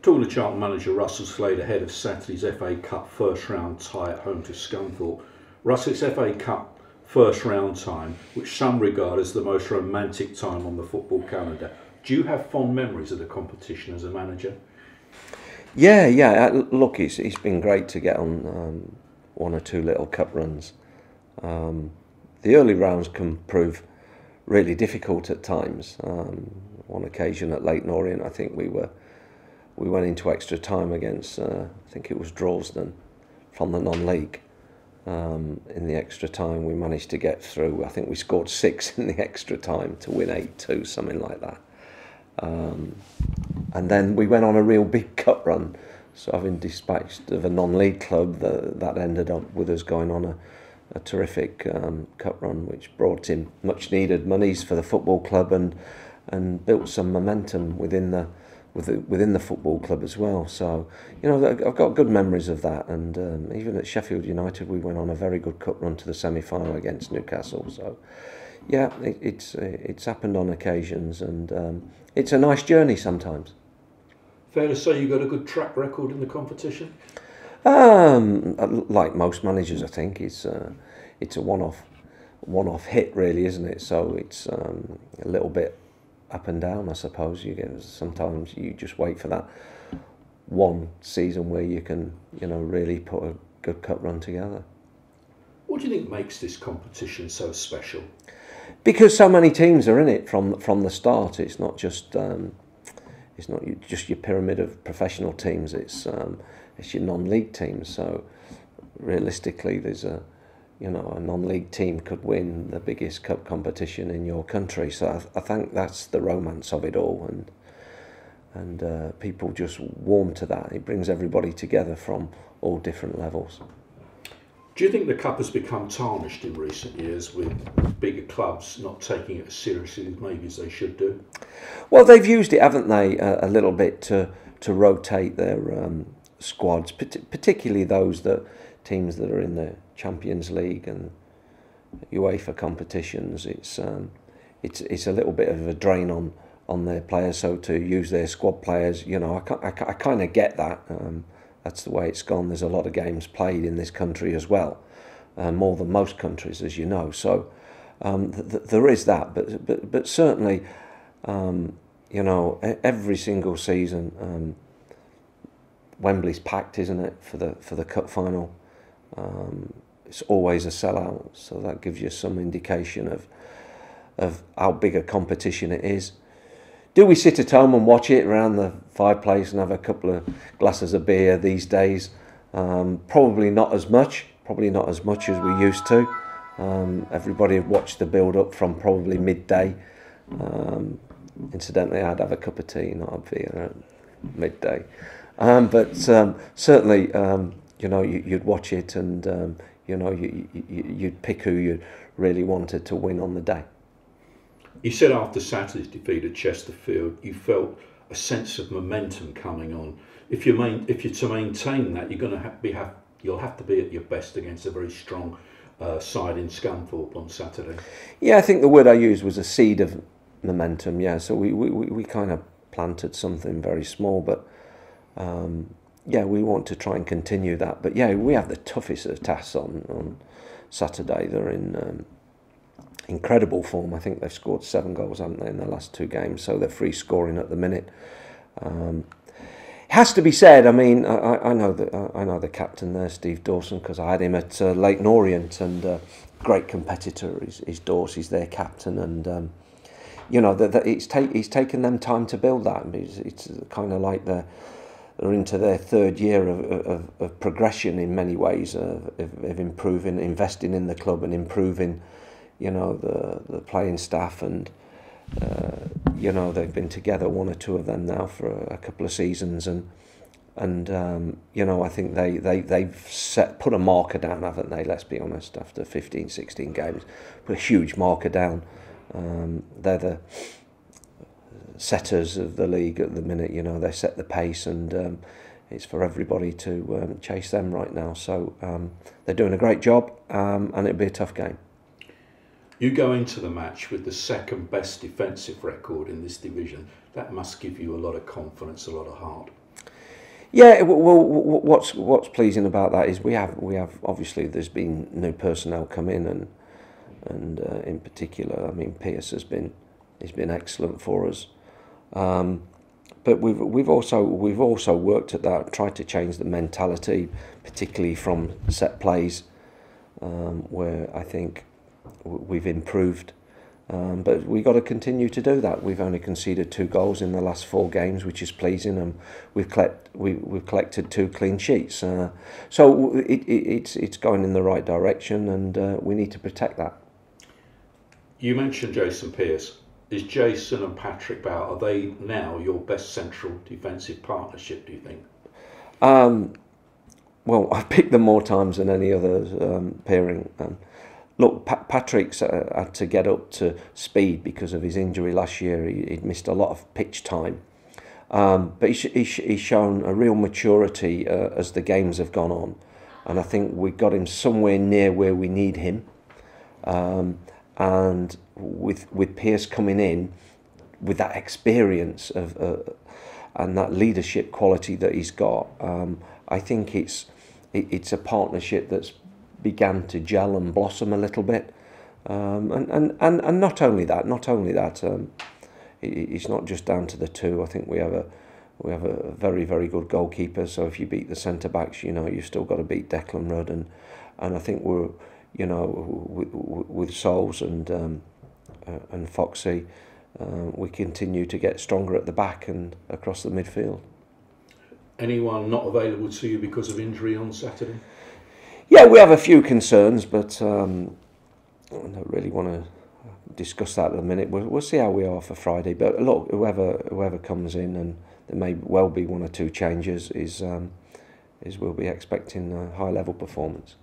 Talking to Charlton manager Russell Slade ahead of Saturday's FA Cup first round tie at home to Scunthorpe. Russ, it's FA Cup first round time, which some regard as the most romantic time on the football calendar. Do you have fond memories of the competition as a manager? Yeah. Look, it's been great to get on one or two little cup runs. The early rounds can prove really difficult at times. One occasion at Leighton Orient, I think we went into extra time against, I think it was Drawsden from the non-league. In the extra time we managed to get through. I think we scored 6 in the extra time to win 8-2, something like that. And then we went on a real big cup run. So having dispatched of a non-league club, that ended up with us going on a terrific cup run, which brought in much needed monies for the football club and built some momentum within the football club as well. So, you know, I've got good memories of that, and even at Sheffield United we went on a very good cup run to the semi-final against Newcastle. So yeah, it's happened on occasions, and it's a nice journey sometimes. Fair to say you've got a good track record in the competition? Like most managers, I think it's a one-off hit really, isn't it? So it's a little bit up and down, I suppose. You get, sometimes you just wait for that one season where you can, you know, really put a good cup run together. What do you think makes this competition so special? Because so many teams are in it from the start. It's not just your pyramid of professional teams. It's your non-league teams. So realistically, there's a non-league team could win the biggest cup competition in your country. So I think that's the romance of it all, and people just warm to that. It brings everybody together from all different levels. Do you think the cup has become tarnished in recent years with bigger clubs not taking it as seriously as maybe as they should do? Well, they've used it, haven't they, a little bit to rotate their squads, particularly those teams that are in the Champions League and UEFA competitions. It's a little bit of a drain on their players. So to use their squad players, you know, I kind of get that. That's the way it's gone. There's a lot of games played in this country as well, more than most countries, as you know. So there is that, but certainly, you know, every single season, Wembley's packed, isn't it, for the cup final? It's always a sellout, so that gives you some indication of how big a competition it is. Do we sit at home and watch it around the fireplace and have a couple of glasses of beer these days? Probably not as much. Probably not as much as we used to. Everybody watched the build-up from probably midday. Incidentally, I'd have a cup of tea, not a beer, at midday. But certainly, you know, you'd watch it, and you know, you'd pick who you really wanted to win on the day. You said after Saturday's defeat at Chesterfield, you felt a sense of momentum coming on. If you're to maintain that, you're going to have to be at your best against a very strong side in Scunthorpe on Saturday. Yeah, I think the word I used was a seed of momentum. Yeah, so we kind of planted something very small, but. Yeah, we want to try and continue that. But yeah, we have the toughest of tasks on Saturday. They're in incredible form. I think they've scored 7 goals, haven't they, in their last 2 games. So they're free scoring at the minute. It has to be said. I mean, I know the captain there, Steve Dawson, because I had him at Leighton Orient, and great competitor is Dawson. He's their captain, and you know that he's taken them time to build that. It's kind of like the. They're into their 3rd year of progression in many ways, of improving, investing in the club and improving, you know, the playing staff, and you know, they've been together, one or two of them now, for a couple of seasons, and you know, I think they've put a marker down, haven't they? Let's be honest, after 15, 16 games, put a huge marker down. They're the setters of the league at the minute. You know, they set the pace, and it's for everybody to chase them right now. So they're doing a great job, and it'll be a tough game. You go into the match with the second best defensive record in this division. That must give you a lot of confidence, a lot of heart. Yeah, well, what's pleasing about that is we have obviously there's been new personnel come in, and in particular, I mean, Pearce has been excellent for us, but we've also worked at that, tried to change the mentality, particularly from set plays, where I think we've improved. But we've got to continue to do that. We've only conceded 2 goals in the last 4 games, which is pleasing, and we've collected 2 clean sheets. So it's going in the right direction, and we need to protect that. You mentioned Jason Pearce. Is Jason and Patrick Bauer, are they now your best central defensive partnership, do you think? Well, I've picked them more times than any other pairing. Look, Patrick's had to get up to speed because of his injury last year. He'd missed a lot of pitch time. But he's shown a real maturity as the games have gone on. And I think we got him somewhere near where we need him. And with Pearce coming in, with that experience of and that leadership quality that he's got, I think it's a partnership that's began to gel and blossom a little bit, and not only that, it's not just down to the two. I think we have a very, very good goalkeeper. So if you beat the centre backs, you know you've still got to beat Declan Rudd, and I think we're, you know, with Souls and Foxy, we continue to get stronger at the back and across the midfield. Anyone not available to you because of injury on Saturday? Yeah, we have a few concerns, but I don't really want to discuss that at a minute. We'll see how we are for Friday. But look, whoever comes in, and there may well be 1 or 2 changes, is we'll be expecting a high level performance.